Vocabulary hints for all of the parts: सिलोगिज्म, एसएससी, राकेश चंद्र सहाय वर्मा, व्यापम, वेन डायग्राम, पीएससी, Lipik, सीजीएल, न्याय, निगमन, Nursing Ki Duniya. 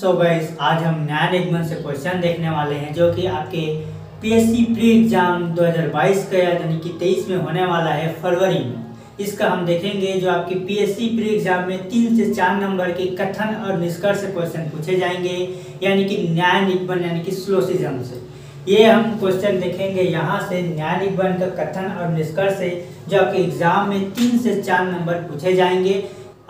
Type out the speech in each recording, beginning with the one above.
So guys, आज हम न्याय निगमन से क्वेश्चन देखने वाले हैं जो कि आपके पीएससी प्री एग्जाम 2022 का यानी कि 23 में होने वाला है फरवरी में। इसका हम देखेंगे जो आपके पीएससी प्री एग्जाम में 3 से 4 नंबर के कथन और निष्कर्ष क्वेश्चन पूछे जाएंगे यानी कि न्याय निगमन यानी कि सिलोगिज्म से। ये हम क्वेश्चन देखेंगे यहाँ से न्याय निगमन का कथन और निष्कर्ष से जो आपके एग्जाम में 3 से 4 नंबर पूछे जाएंगे।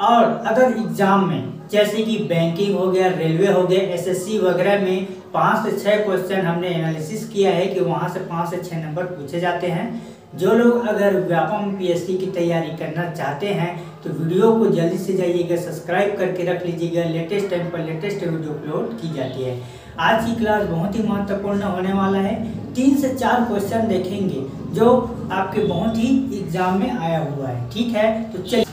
और अगर एग्जाम में जैसे कि बैंकिंग हो गया, रेलवे हो गया, एसएससी वगैरह में 5 से 6 क्वेश्चन हमने एनालिसिस किया है कि वहाँ से 5 से 6 नंबर पूछे जाते हैं। जो लोग अगर व्यापम पीएससी की तैयारी करना चाहते हैं तो वीडियो को जल्दी से जाइएगा, सब्सक्राइब करके रख लीजिएगा। लेटेस्ट टाइम पर लेटेस्ट वीडियो अपलोड की जाती है। आज की क्लास बहुत ही महत्वपूर्ण होने वाला है। 3 से 4 क्वेश्चन देखेंगे जो आपके बहुत ही एग्जाम में आया हुआ है, ठीक है। तो चलिए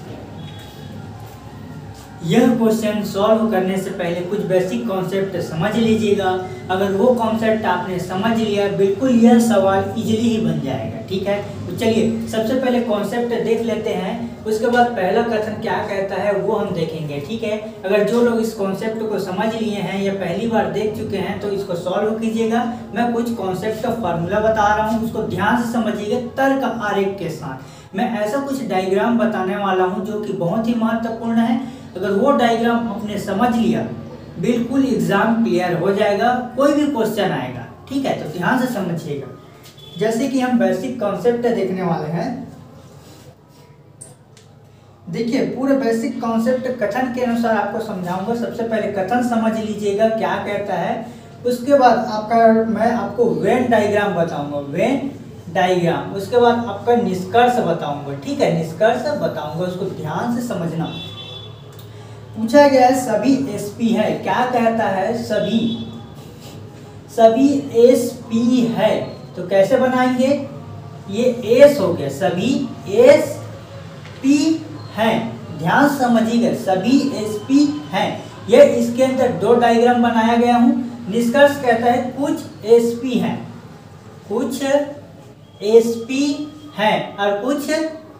यह क्वेश्चन सॉल्व करने से पहले कुछ बेसिक कॉन्सेप्ट समझ लीजिएगा। अगर वो कॉन्सेप्ट आपने समझ लिया बिल्कुल यह सवाल इजीली ही बन जाएगा, ठीक है। तो चलिए सबसे पहले कॉन्सेप्ट देख लेते हैं, उसके बाद पहला कथन क्या कहता है वो हम देखेंगे, ठीक है। अगर जो लोग इस कॉन्सेप्ट को समझ लिए हैं या पहली बार देख चुके हैं तो इसको सॉल्व कीजिएगा। मैं कुछ कॉन्सेप्ट का फॉर्मूला बता रहा हूँ, उसको ध्यान से समझिएगा तर्क आरेख के साथ। मैं ऐसा कुछ डायग्राम बताने वाला हूँ जो कि बहुत ही महत्वपूर्ण है। अगर वो डायग्राम आपने समझ लिया बिल्कुल एग्जाम क्लियर हो जाएगा, कोई भी क्वेश्चन आएगा, ठीक है। तो ध्यान से समझिएगा। जैसे कि हम बेसिक कॉन्सेप्ट देखने वाले हैं, देखिए पूरे बेसिक कॉन्सेप्ट कथन के अनुसार आपको समझाऊंगा। सबसे पहले कथन समझ लीजिएगा क्या कहता है, उसके बाद आपका मैं आपको वेन डायग्राम बताऊंगा, वेन डायग्राम। उसके बाद आपका निष्कर्ष बताऊंगा, ठीक है, निष्कर्ष बताऊंगा, उसको ध्यान से समझना। पूछा गया सभी एसपी है, क्या कहता है सभी एसपी है, तो कैसे बनाएंगे, ये एस हो गया, सभी एसपी है, ध्यान समझिएगा, सभी एसपी है। ये इसके अंदर 2 डायग्राम बनाया गया हूँ। निष्कर्ष कहता है कुछ एसपी है, कुछ एसपी है और कुछ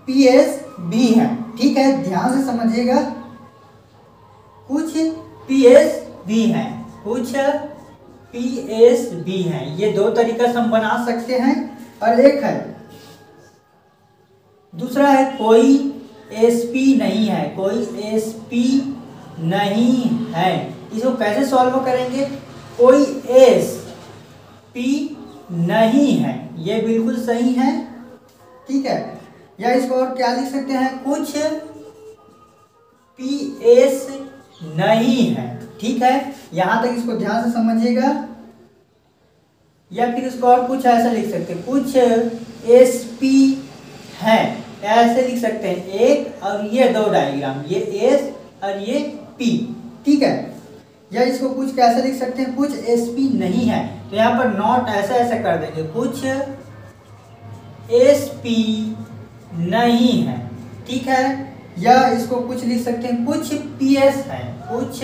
पीएसबी है, ठीक है, ध्यान से समझिएगा, कुछ पीएसबी हैं, कुछ पीएसबी हैं। ये 2 तरीका से हम बना सकते हैं। और एक है दूसरा है कोई एसपी नहीं है, कोई एसपी नहीं है। इसको कैसे सॉल्व करेंगे, कोई एसपी नहीं है, ये बिल्कुल सही है, ठीक है। या इसको और क्या लिख सकते हैं, कुछ पीएस नहीं है, ठीक है, यहां तक इसको ध्यान से समझिएगा। या फिर इसको और कुछ ऐसा लिख सकते हैं, कुछ एसपी है, ऐसे लिख सकते हैं। एक और ये 2 डायग्राम, ये एस और ये पी, ठीक है। या इसको कुछ कैसे लिख सकते हैं, कुछ एसपी नहीं है, तो यहाँ पर नॉट ऐसा ऐसा कर देंगे, कुछ एसपी नहीं है, ठीक है। या इसको कुछ लिख सकते हैं, कुछ पीएस है, कुछ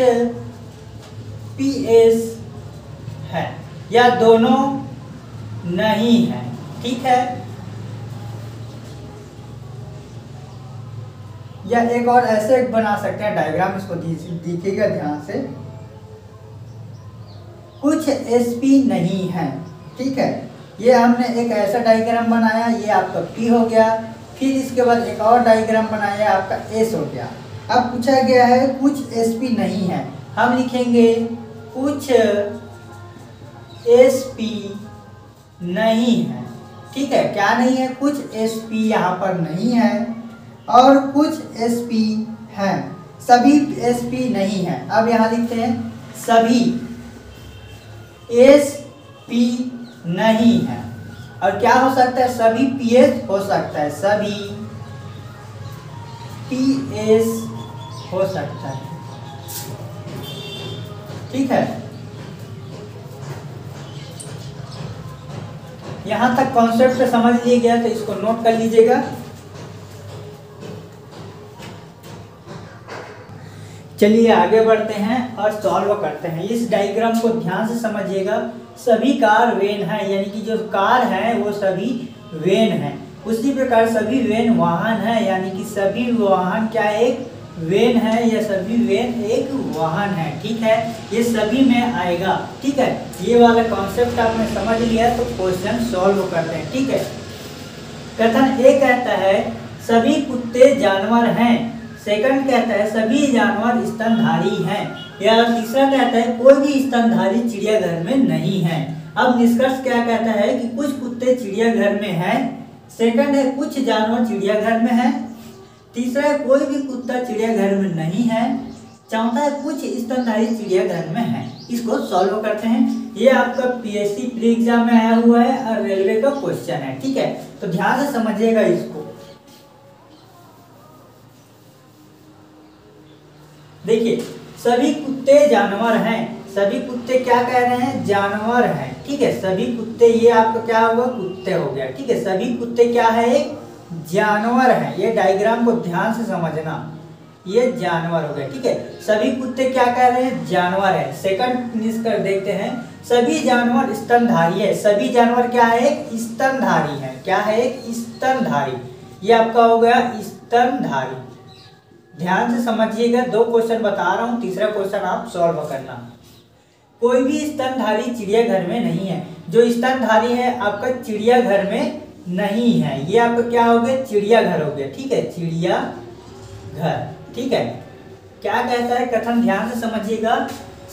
पीएस है, या दोनों नहीं है, ठीक है। या एक और ऐसे बना सकते हैं डायग्राम, इसको दिखेगा ध्यान से, कुछ एसपी नहीं है, ठीक है। ये हमने एक ऐसा डायग्राम बनाया, ये आपका पी हो गया। फिर इसके बाद एक और डायग्राम बनाया, आपका एस हो गया। अब पूछा गया है कुछ एसपी नहीं है, हम लिखेंगे कुछ एसपी नहीं है, ठीक है। क्या नहीं है, कुछ एसपी यहाँ पर नहीं है और कुछ एसपी है, सभी एसपी नहीं है। अब यहाँ लिखते हैं सभी एसपी नहीं है, और क्या हो सकता है, सभी पीएस हो सकता है, सभी पीएस हो सकता है, ठीक है। यहां तक कॉन्सेप्ट समझ लिए गया तो इसको नोट कर लीजिएगा। चलिए आगे बढ़ते हैं और सॉल्व करते हैं। इस डायग्राम को ध्यान से समझिएगा, सभी कार वेन है, यानी कि जो कार है वो सभी वेन है। उसी प्रकार सभी वेन वाहन है, यानी कि सभी वाहन क्या एक वेन है, या सभी वेन एक वाहन है। ठीक है, ये सभी में आएगा। ठीक है, ये वाला कॉन्सेप्ट आपने समझ लिया तो क्वेश्चन सॉल्व करते हैं। ठीक है, कथन एक कहता है सभी कुत्ते जानवर हैं, सेकंड कहता है सभी जानवर स्तनधारी हैं, या तीसरा कहता है कोई भी स्तनधारी चिड़ियाघर में नहीं है। अब निष्कर्ष क्या कहता है कि कुछ कुत्ते चिड़ियाघर में हैं, सेकंड है कुछ जानवर चिड़ियाघर में हैं, तीसरा है कोई भी कुत्ता चिड़ियाघर में नहीं है, चौथा है कुछ स्तनधारी चिड़ियाघर में है। इसको सॉल्व करते हैं। ये आपका पीएससी प्री एग्जाम में आया हुआ है और रेलवे का क्वेश्चन है। ठीक है, तो ध्यान से समझिएगा इसको। देखिए, सभी कुत्ते जानवर हैं, सभी कुत्ते क्या कह रहे हैं, जानवर हैं। ठीक है, सभी कुत्ते, ये आपको क्या होगा, कुत्ते हो गया। ठीक है, सभी कुत्ते क्या है, एक जानवर है। ये डायग्राम को ध्यान से समझना, ये जानवर हो गया। ठीक है, सभी कुत्ते क्या कह रहे हैं, जानवर है। सेकंड निष्कर्ष देखते हैं, सभी जानवर स्तनधारी है, सभी जानवर क्या है, एक स्तनधारी है। क्या है, एक स्तनधारी। ये आपका हो गया स्तनधारी। ध्यान से समझिएगा, दो क्वेश्चन बता रहा हूँ, तीसरा क्वेश्चन आप सॉल्व करना। कोई भी स्तनधारी चिड़ियाघर में नहीं है, जो स्तनधारी है आपका चिड़ियाघर में नहीं है। ये आपका क्या हो गया, चिड़ियाघर हो गया। ठीक है, चिड़ियाघर। ठीक है, क्या कहता है कथन, ध्यान से समझिएगा।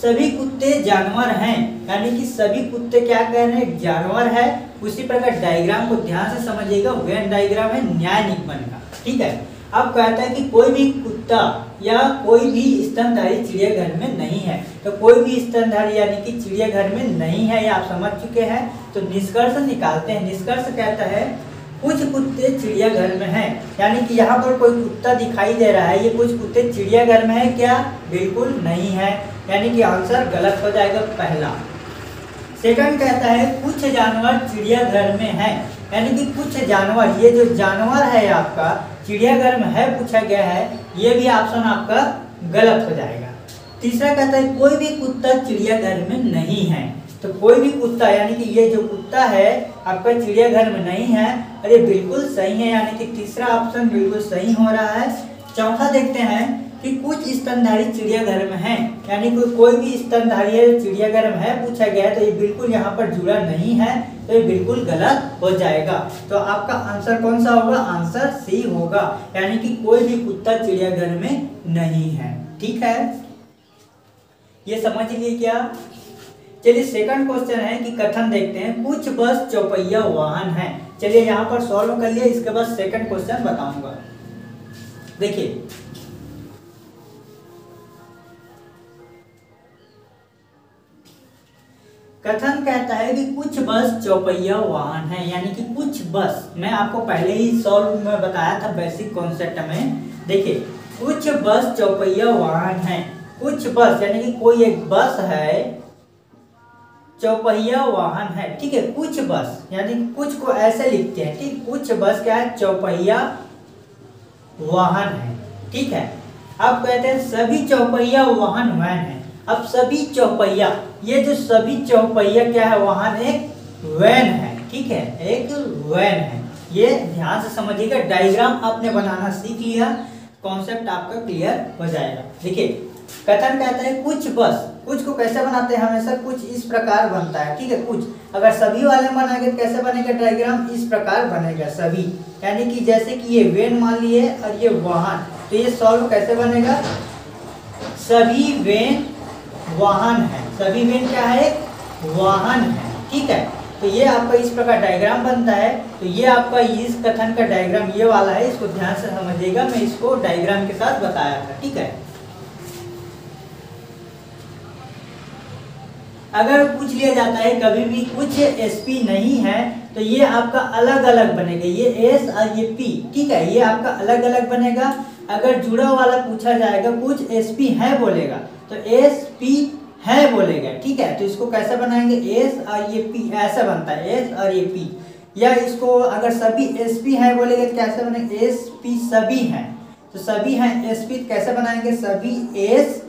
सभी कुत्ते जानवर हैं, यानी कि सभी कुत्ते क्या कह रहे हैं, जानवर है। उसी प्रकार डायग्राम को ध्यान से समझिएगा, वेन डायग्राम है न्याय निगमन का। ठीक है, अब कहता है कि कोई भी कुत्ता या कोई भी स्तनधारी चिड़ियाघर में नहीं है, तो कोई भी स्तनधारी यानी कि चिड़ियाघर में नहीं है, या आप समझ चुके हैं। तो निष्कर्ष निकालते हैं। निष्कर्ष कहता है कुछ कुत्ते चिड़ियाघर में हैं, यानी कि यहाँ पर कोई कुत्ता दिखाई दे रहा है, ये कुछ कुत्ते चिड़ियाघर में है क्या, बिल्कुल नहीं है, यानी कि आंसर गलत हो जाएगा पहला। सेकंड कहता है कुछ जानवर चिड़ियाघर में है, यानी कि कुछ जानवर, ये जो जानवर है आपका चिड़ियाघर में है पूछा गया है, ये भी ऑप्शन आपका गलत हो जाएगा। तीसरा कहता है कोई भी कुत्ता चिड़ियाघर में नहीं है, तो कोई भी कुत्ता यानी कि ये जो कुत्ता है आपका चिड़ियाघर में नहीं है, और ये बिल्कुल सही है, यानी कि तीसरा ऑप्शन बिल्कुल सही हो रहा है। चौथा देखते हैं कि कुछ स्तनधारी चिड़ियाघर में है, यानी कि कोई भी स्तनधारी चिड़ियाघर में है पूछा गया है, तो ये बिल्कुल यहाँ पर जुड़ा नहीं है, तो ये बिल्कुल गलत हो जाएगा। तो आपका आंसर कौन सा होगा, आंसर सी होगा, यानी कि कोई भी कुत्ता चिड़ियाघर में नहीं है। ठीक है, ये समझ लिए क्या। चलिए, सेकंड क्वेश्चन है कि कथन देखते हैं, कुछ बस चौपहिया वाहन है। चलिए, यहाँ पर सॉल्व कर लिया, इसके बाद सेकंड क्वेश्चन बताऊंगा। देखिए, कथन कहता है कि कुछ बस चौपहिया वाहन है, यानी कि कुछ बस, मैं आपको पहले ही सॉल्व में बताया था बेसिक कॉन्सेप्ट में। देखिए, कुछ बस चौपहिया वाहन है, कुछ बस यानी कि कोई एक बस है चौपहिया वाहन है। ठीक है, कुछ बस यानी कि कुछ को ऐसे लिखते हैं, ठीक, कुछ बस क्या है, चौपहिया वाहन है। ठीक है, अब कहते हैं सभी चौपहिया वाहन वैन है। अब सभी चौपहिया, ये जो सभी चौपहिया क्या है, वाहन एक वैन है। ठीक है, एक वैन है। ये ध्यान से समझिएगा, डायग्राम आपने बनाना सीख लिया, कॉन्सेप्ट आपका क्लियर हो जाएगा। देखिए, कथन कहता है कुछ बस, कुछ को कैसे बनाते हैं, हमेशा कुछ इस प्रकार बनता है। ठीक है, कुछ अगर सभी वाले में बनाएंगे कैसे बनेगा डायग्राम, इस प्रकार बनेगा सभी, यानी कि जैसे कि ये वैन मान लिए और ये वाहन, तो ये सॉल्व कैसे बनेगा, सभी वैन वाहन है, सभी वेन क्या है, वाहन है। ठीक है, तो ये आपका इस प्रकार डायग्राम बनता है। तो ये आपका इस कथन का डायग्राम ये वाला है, इसको ध्यान से समझिएगा, मैं इसको डायग्राम के साथ बताया था। ठीक है, अगर पूछ लिया जाता है कभी भी कुछ एसपी नहीं है, तो ये आपका अलग अलग बनेगा, ये एस और ये पी। ठीक है, ये आपका अलग अलग बनेगा। अगर जुड़ा वाला पूछा जाएगा कुछ एसपी है बोलेगा, तो एस पी है बोलेगा। ठीक है, तो इसको कैसे बनाएंगे, एस और ये पी ऐसा बनता है, एस और ये पी, या इसको अगर सभी एस पी है बोलेगा तो कैसे बनेगा, एस पी सभी हैं, तो सभी हैं एस पी, कैसे बनाएंगे, सभी एस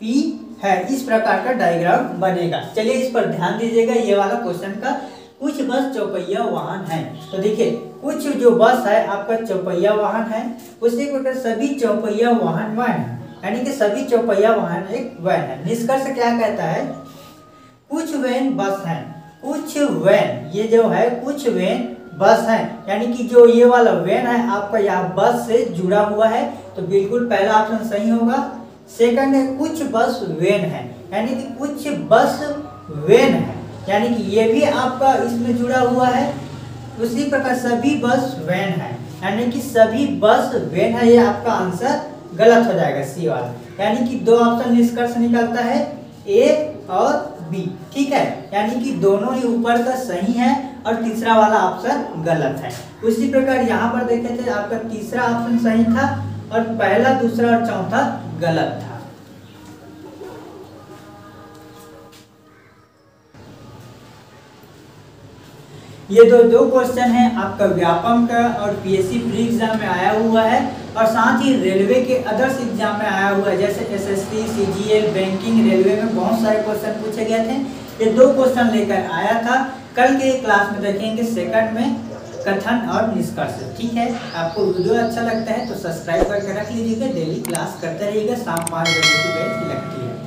पी है। इस प्रकार का डायग्राम बनेगा। चलिए, इस पर ध्यान दीजिएगा, ये वाला क्वेश्चन का कुछ बस चौपहिया वाहन है। तो देखिए कुछ जो बस है आपका चौपहिया वाहन है, उसी प्रकार सभी चौपहिया वाहन वैन है, यानी कि सभी चौपहिया वाहन एक वैन है। निष्कर्ष क्या कहता है, कुछ वैन बस है, कुछ वैन ये जो है कुछ वैन बस है, यानी कि जो ये वाला वैन है आपका यहाँ बस से जुड़ा हुआ है, तो बिल्कुल पहला ऑप्शन सही होगा। सेकंड है कुछ बस वैन है, यानी कि कुछ बस वैन है, यानी कि ये भी आपका इसमें जुड़ा हुआ है। उसी प्रकार सभी बस वैन है, यानी कि सभी बस वैन है, ये आपका आंसर गलत हो जाएगा सी वाला, यानी कि दो ऑप्शन निष्कर्ष निकलता है ए और बी। ठीक है, यानी कि दोनों ही ऊपर का सही है और तीसरा वाला ऑप्शन गलत है। उसी प्रकार यहाँ पर देखे थे आपका तीसरा ऑप्शन सही था और पहला, दूसरा और चौथा गलत था। ये दो क्वेश्चन है आपका व्यापम का और पीएससी प्री एग्जाम में आया हुआ है और साथ ही रेलवे के अदर्स एग्जाम में आया हुआ है, जैसे एसएससी, सीजीएल, बैंकिंग, रेलवे में बहुत सारे क्वेश्चन पूछे गए थे। ये दो क्वेश्चन लेकर आया था, कल के क्लास में देखेंगे सेकंड में कथन और निष्कर्ष। ठीक है, आपको वीडियो अच्छा लगता है तो सब्सक्राइब करके रख लीजिएगा, डेली क्लास करते रहिएगा, शाम 5 बजे की बेल लगती है।